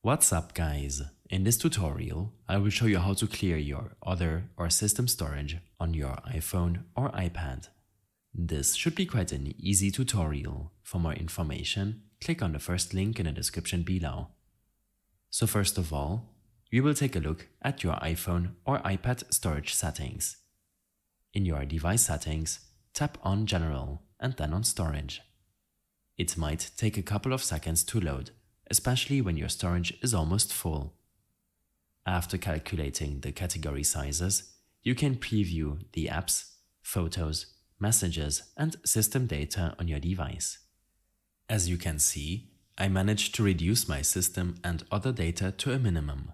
What's up guys? In this tutorial, I will show you how to clear your other or system storage on your iPhone or iPad. This should be quite an easy tutorial. For more information, click on the first link in the description below. So first of all, we will take a look at your iPhone or iPad storage settings. In your device settings, tap on General and then on Storage. It might take a couple of seconds to load, especially when your storage is almost full. After calculating the category sizes, you can preview the apps, photos, messages, and system data on your device. As you can see, I managed to reduce my system and other data to a minimum.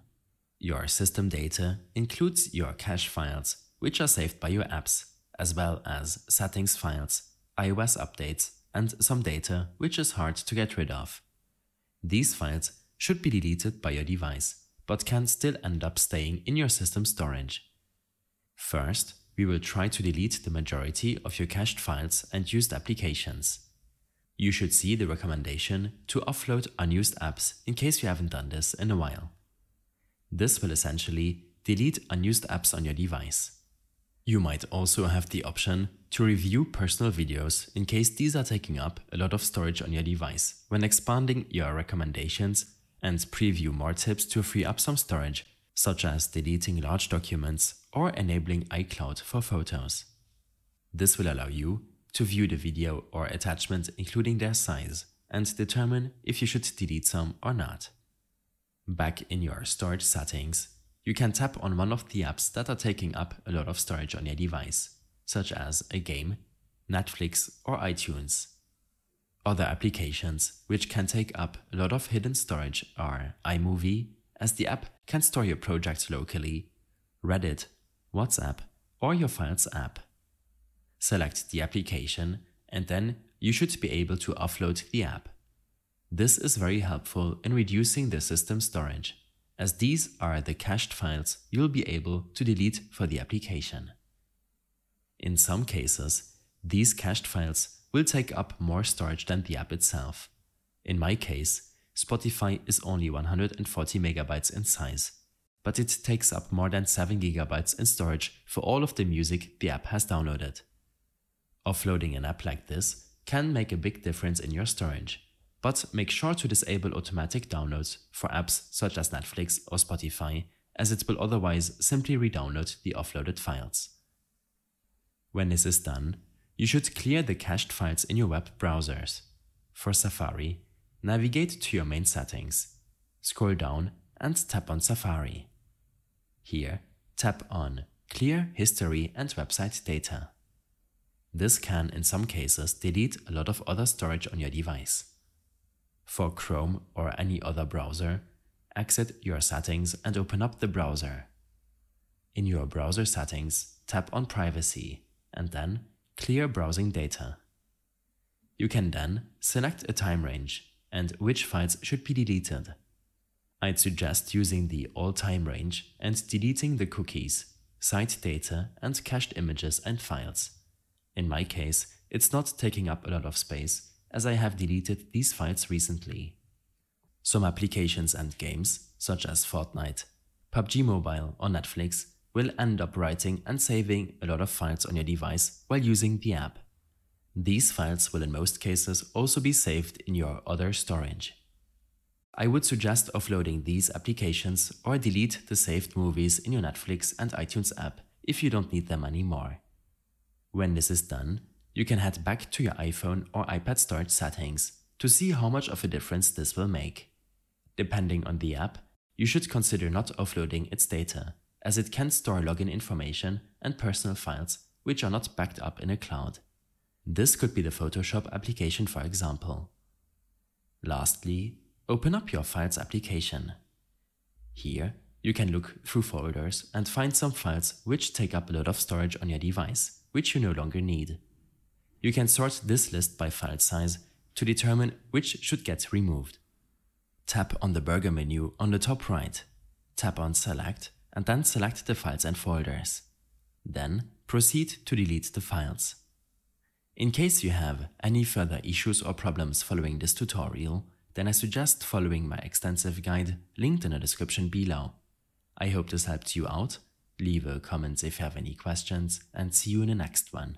Your system data includes your cache files, which are saved by your apps, as well as settings files, iOS updates, and some data which is hard to get rid of. These files should be deleted by your device, but can still end up staying in your system storage. First, we will try to delete the majority of your cached files and used applications. You should see the recommendation to offload unused apps in case you haven't done this in a while. This will essentially delete unused apps on your device. You might also have the option to review personal videos in case these are taking up a lot of storage on your device when expanding your recommendations, and preview more tips to free up some storage, such as deleting large documents or enabling iCloud for photos. This will allow you to view the video or attachment including their size and determine if you should delete some or not. Back in your storage settings, you can tap on one of the apps that are taking up a lot of storage on your device, such as a game, Netflix or iTunes. Other applications which can take up a lot of hidden storage are iMovie, as the app can store your projects locally, Reddit, WhatsApp or your Files app. Select the application and then you should be able to offload the app. This is very helpful in reducing the system storage, as these are the cached files you'll be able to delete for the application. In some cases, these cached files will take up more storage than the app itself. In my case, Spotify is only 140 megabytes in size, but it takes up more than 7 gigabytes in storage for all of the music the app has downloaded. Offloading an app like this can make a big difference in your storage, but make sure to disable automatic downloads for apps such as Netflix or Spotify, as it will otherwise simply re-download the offloaded files. When this is done, you should clear the cached files in your web browsers. For Safari, navigate to your main settings, scroll down and tap on Safari. Here, tap on Clear History and Website Data. This can in some cases delete a lot of other storage on your device. For Chrome or any other browser, exit your settings and open up the browser. In your browser settings, tap on Privacy and then Clear Browsing Data. You can then select a time range and which files should be deleted. I'd suggest using the All Time range and deleting the cookies, site data and cached images and files. In my case, it's not taking up a lot of space, as I have deleted these files recently. Some applications and games, such as Fortnite, PUBG Mobile or Netflix, will end up writing and saving a lot of files on your device while using the app. These files will in most cases also be saved in your other storage. I would suggest offloading these applications or delete the saved movies in your Netflix and iTunes app if you don't need them anymore. When this is done, you can head back to your iPhone or iPad storage settings to see how much of a difference this will make. Depending on the app, you should consider not offloading its data, as it can store login information and personal files which are not backed up in a cloud. This could be the Photoshop application, for example. Lastly, open up your Files application. Here, you can look through folders and find some files which take up a lot of storage on your device, which you no longer need. You can sort this list by file size to determine which should get removed. Tap on the burger menu on the top right, tap on Select and then select the files and folders. Then proceed to delete the files. In case you have any further issues or problems following this tutorial, then I suggest following my extensive guide linked in the description below. I hope this helped you out. Leave a comment if you have any questions, and see you in the next one.